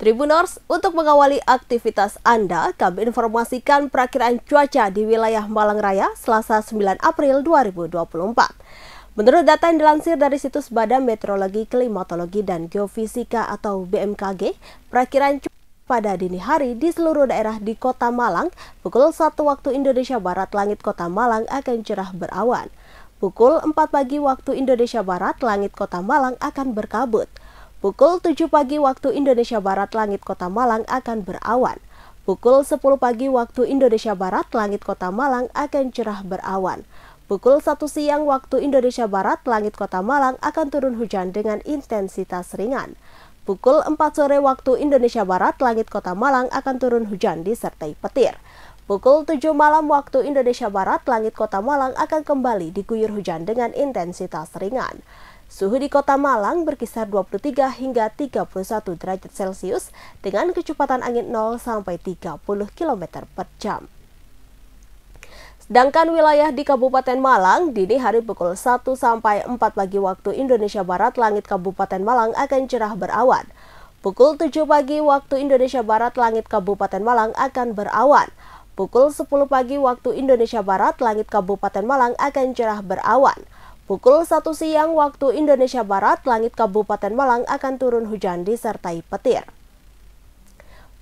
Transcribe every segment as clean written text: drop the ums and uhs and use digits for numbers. Tribuners, untuk mengawali aktivitas Anda, kami informasikan perakiraan cuaca di wilayah Malang Raya Selasa 9 April 2024. Menurut data yang dilansir dari situs Badan Meteorologi Klimatologi dan Geofisika atau BMKG, perakiraan cuaca pada dini hari di seluruh daerah di Kota Malang, pukul 1 waktu Indonesia Barat, langit Kota Malang akan cerah berawan. Pukul 4 pagi waktu Indonesia Barat, langit Kota Malang akan berkabut. Pukul 7 pagi waktu Indonesia Barat, langit Kota Malang akan berawan. Pukul 10 pagi waktu Indonesia Barat, langit Kota Malang akan cerah berawan. Pukul 1 siang waktu Indonesia Barat, langit Kota Malang akan turun hujan dengan intensitas ringan. Pukul 4 sore waktu Indonesia Barat, langit Kota Malang akan turun hujan disertai petir. Pukul 7 malam waktu Indonesia Barat, langit Kota Malang akan kembali diguyur hujan dengan intensitas ringan. Suhu di Kota Malang berkisar 23 hingga 31 derajat Celcius dengan kecepatan angin 0 sampai 30 km per jam. Sedangkan wilayah di Kabupaten Malang, dini hari pukul 1 sampai 4 pagi waktu Indonesia Barat, langit Kabupaten Malang akan cerah berawan. Pukul 7 pagi waktu Indonesia Barat, langit Kabupaten Malang akan berawan. Pukul 10 pagi waktu Indonesia Barat, langit Kabupaten Malang akan cerah berawan. Pukul 1 siang waktu Indonesia Barat, langit Kabupaten Malang akan turun hujan disertai petir.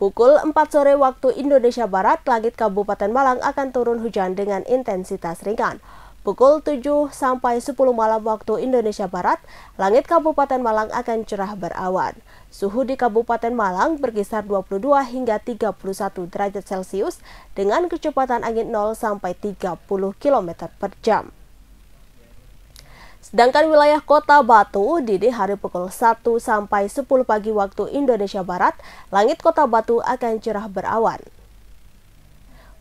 Pukul 4 sore waktu Indonesia Barat, langit Kabupaten Malang akan turun hujan dengan intensitas ringan. Pukul 7 sampai 10 malam waktu Indonesia Barat, langit Kabupaten Malang akan cerah berawan. Suhu di Kabupaten Malang berkisar 22 hingga 31 derajat Celcius dengan kecepatan angin 0 sampai 30 km per jam. Sedangkan wilayah Kota Batu, dini hari pukul 1 sampai 10 pagi waktu Indonesia Barat, langit Kota Batu akan cerah berawan.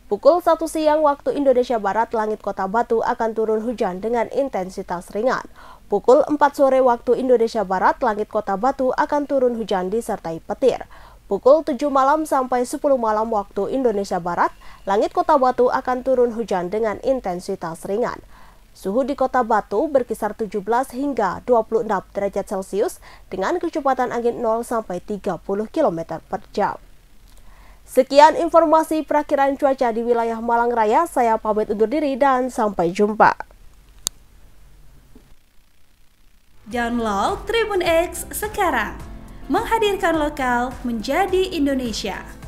Pukul 1 siang waktu Indonesia Barat, langit Kota Batu akan turun hujan dengan intensitas ringan. Pukul 4 sore waktu Indonesia Barat, langit Kota Batu akan turun hujan disertai petir. Pukul 7 malam sampai 10 malam waktu Indonesia Barat, langit Kota Batu akan turun hujan dengan intensitas ringan. Suhu di Kota Batu berkisar 17 hingga 26 derajat Celcius dengan kecepatan angin 0 sampai 30 km per jam. Sekian informasi perakiraan cuaca di wilayah Malang Raya, saya pamit undur diri dan sampai jumpa. Download Tribun X sekarang, menghadirkan lokal menjadi Indonesia.